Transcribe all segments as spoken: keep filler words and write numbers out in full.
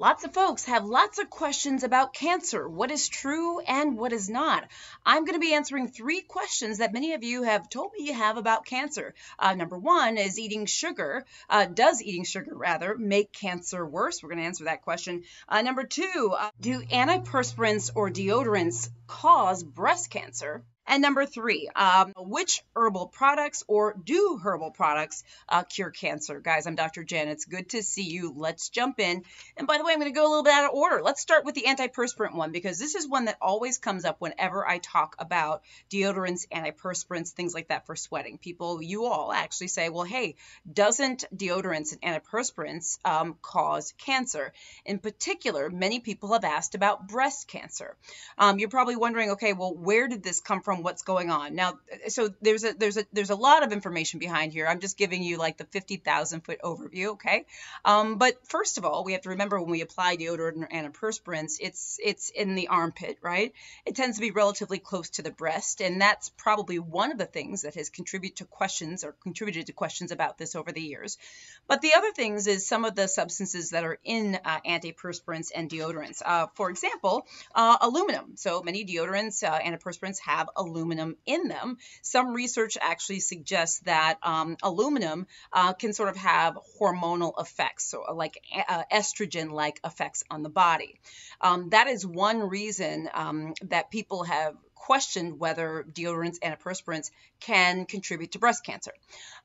Lots of folks have lots of questions about cancer, what is true and what is not. I'm going to be answering three questions that many of you have told me you have about cancer. Uh, number one is eating sugar. Uh, does eating sugar, rather, make cancer worse? We're going to answer that question. Uh, number two, uh, do antiperspirants or deodorants cause breast cancer? And number three, um, which herbal products or do herbal products uh, cure cancer? Guys, I'm Doctor Jen. It's good to see you. Let's jump in. And by the way, I'm going to go a little bit out of order. Let's start with the antiperspirant one, because this is one that always comes up whenever I talk about deodorants, antiperspirants, things like that for sweating. People, you all actually say, well, hey, doesn't deodorants and antiperspirants um, cause cancer? In particular, many people have asked about breast cancer. Um, you're probably wondering, okay, well, where did this come from? What's going on now? So there's a there's a there's a lot of information behind here. I'm just giving you like the fifty thousand foot overview, okay? Um, but first of all, we have to remember when we apply deodorant or antiperspirants, it's it's in the armpit, right? It tends to be relatively close to the breast, and that's probably one of the things that has contributed to questions or contributed to questions about this over the years. But the other things is some of the substances that are in uh, antiperspirants and deodorants. Uh, for example, uh, aluminum. So many deodorants, uh, antiperspirants have aluminum. aluminum in them. Some research actually suggests that um, aluminum uh, can sort of have hormonal effects, so like uh, estrogen-like effects on the body. Um, that is one reason um, that people have questioned whether deodorants and antiperspirants can contribute to breast cancer.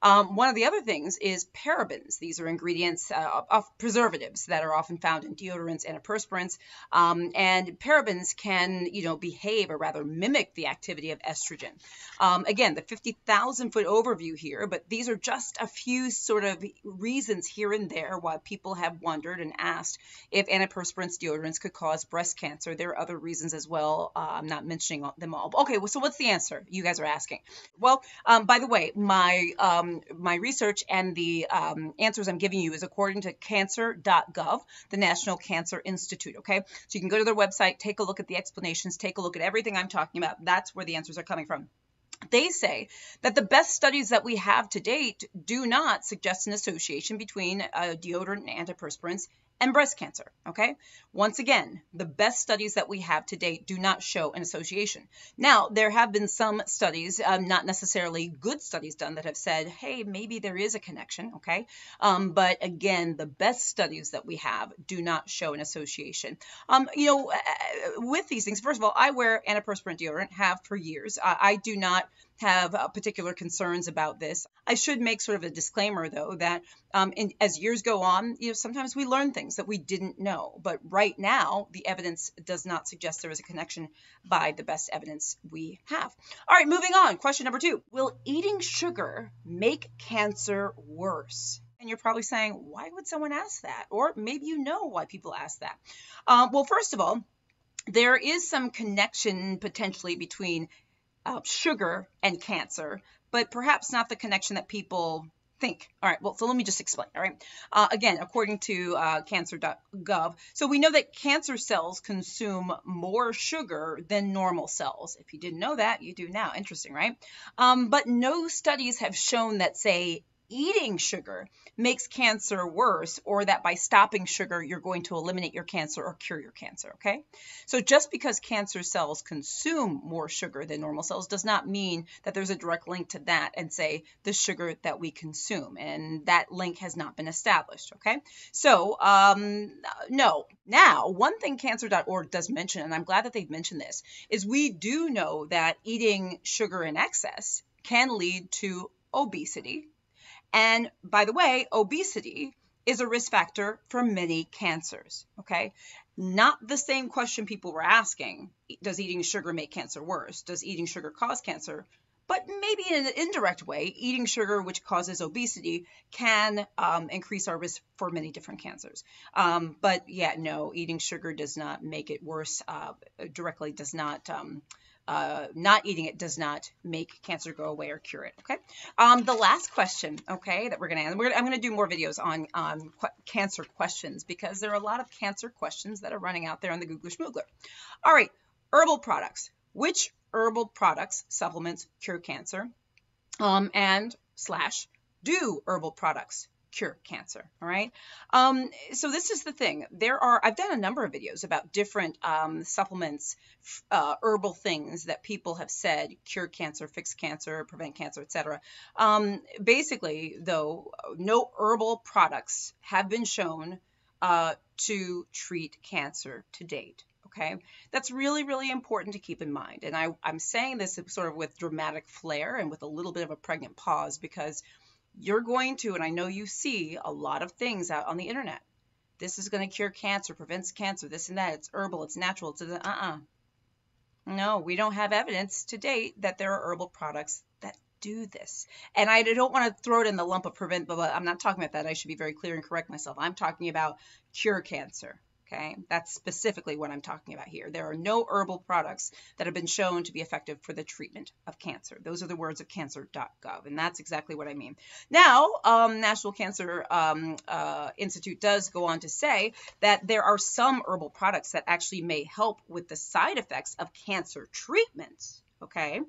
Um, one of the other things is parabens. These are ingredients uh, of preservatives that are often found in deodorants and antiperspirants. Um, and parabens can, you know, behave or rather mimic the activity of estrogen. Um, again, the fifty thousand foot overview here, but these are just a few sort of reasons here and there why people have wondered and asked if antiperspirants, deodorants could cause breast cancer. There are other reasons as well. Uh, I'm not mentioning all them all. Okay, well, so what's the answer you guys are asking? Well, um, by the way, my um, my research and the um, answers I'm giving you is according to cancer dot gov, the National Cancer Institute, okay? So you can go to their website, take a look at the explanations, take a look at everything I'm talking about. That's where the answers are coming from. They say that the best studies that we have to date do not suggest an association between uh, deodorant and antiperspirants and breast cancer, okay? Once again, the best studies that we have to date do not show an association. Now, there have been some studies, um, not necessarily good studies done, that have said, hey, maybe there is a connection, okay? Um, but again, the best studies that we have do not show an association. Um, you know, with these things, first of all, I wear antiperspirant deodorant, have for years. I, I do not have uh, particular concerns about this. I should make sort of a disclaimer, though, that um, in, as years go on, you know, sometimes we learn things that we didn't know. But right now, the evidence does not suggest there is a connection by the best evidence we have. All right, moving on. Question number two, will eating sugar make cancer worse? And you're probably saying, why would someone ask that? Or maybe you know why people ask that. Um, well, first of all, there is some connection potentially between Uh, sugar and cancer, but perhaps not the connection that people think. All right, well, so let me just explain, all right? Uh, again, according to uh, cancer dot gov, so we know that cancer cells consume more sugar than normal cells. If you didn't know that, you do now. Interesting, right? Um, but no studies have shown that, say, eating sugar makes cancer worse, or that by stopping sugar, you're going to eliminate your cancer or cure your cancer, okay? So just because cancer cells consume more sugar than normal cells does not mean that there's a direct link to that and, say, the sugar that we consume, and that link has not been established, okay? So, um, no. Now, one thing cancer dot org does mention, and I'm glad that they've mentioned this, is we do know that eating sugar in excess can lead to obesity. And by the way, obesity is a risk factor for many cancers, okay? Not the same question people were asking, does eating sugar make cancer worse? Does eating sugar cause cancer? But maybe in an indirect way, eating sugar, which causes obesity, can um, increase our risk for many different cancers. Um, but yeah, no, eating sugar does not make it worse, uh, directly does not um, Uh, not eating it does not make cancer go away or cure it, okay? Um, the last question, okay, that we're going to answer, I'm going to do more videos on um, qu cancer questions, because there are a lot of cancer questions that are running out there on the Google Schmoogler. All right, herbal products. Which herbal products, supplements, cure cancer? Um, and slash, do herbal products cure cancer. All right. Um, so this is the thing. There are, I've done a number of videos about different um, supplements, uh, herbal things that people have said cure cancer, fix cancer, prevent cancer, et cetera. Um, basically, though, no herbal products have been shown uh, to treat cancer to date. Okay, that's really, really important to keep in mind. And I, I'm saying this sort of with dramatic flair and with a little bit of a pregnant pause, because you're going to, and I know you see a lot of things out on the internet. This is going to cure cancer, prevents cancer, this and that. It's herbal, it's natural. It's uh-uh. No, we don't have evidence to date that there are herbal products that do this. And I don't want to throw it in the lump of prevent, but I'm not talking about that. I should be very clear and correct myself. I'm talking about cure cancer. Okay, that's specifically what I'm talking about here. There are no herbal products that have been shown to be effective for the treatment of cancer. Those are the words of cancer dot gov, and that's exactly what I mean. Now, um, National Cancer um, uh, Institute does go on to say that there are some herbal products that actually may help with the side effects of cancer treatments. Okay,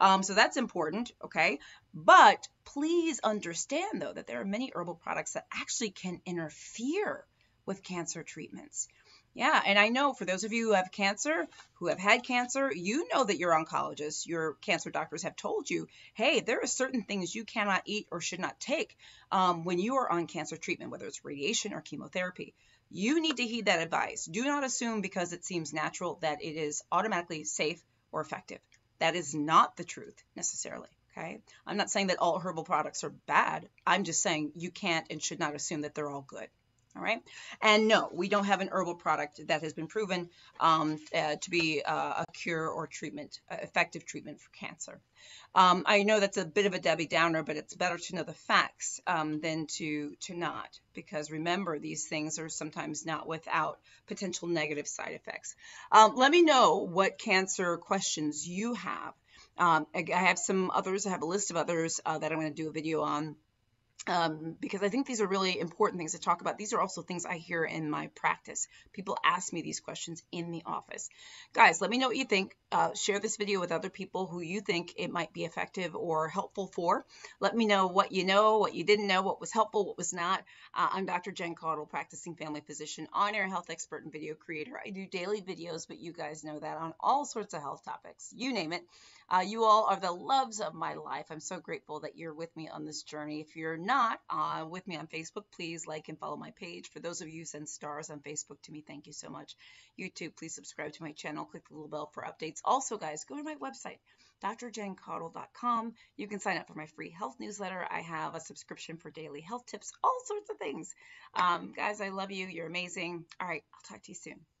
um, so that's important. Okay, but please understand, though, that there are many herbal products that actually can interfere with cancer treatments. Yeah, and I know for those of you who have cancer, who have had cancer, you know that your oncologists, your cancer doctors have told you, hey, there are certain things you cannot eat or should not take um, when you are on cancer treatment, whether it's radiation or chemotherapy. You need to heed that advice. Do not assume because it seems natural that it is automatically safe or effective. That is not the truth necessarily. Okay. I'm not saying that all herbal products are bad. I'm just saying you can't and should not assume that they're all good. All right. And no, we don't have an herbal product that has been proven um, uh, to be uh, a cure or treatment, uh, effective treatment for cancer. Um, I know that's a bit of a Debbie Downer, but it's better to know the facts um, than to, to not, because remember, these things are sometimes not without potential negative side effects. Um, let me know what cancer questions you have. Um, I, I have some others. I have a list of others uh, that I'm going to do a video on. Um, because I think these are really important things to talk about. These are also things I hear in my practice. People ask me these questions in the office. Guys, let me know what you think. Uh, share this video with other people who you think it might be effective or helpful for. Let me know what you know, what you didn't know, what was helpful, what was not. Uh, I'm Doctor Jen Caudle, practicing family physician, on-air health expert and video creator. I do daily videos, but you guys know that, on all sorts of health topics, you name it. Uh, you all are the loves of my life. I'm so grateful that you're with me on this journey. If you're not uh, with me on Facebook, please like and follow my page. For those of you who send stars on Facebook to me, thank you so much. YouTube, please subscribe to my channel. Click the little bell for updates. Also, guys, go to my website, D R Jen caudle dot com. You can sign up for my free health newsletter. I have a subscription for daily health tips, all sorts of things. Um, guys, I love you. You're amazing. All right, I'll talk to you soon.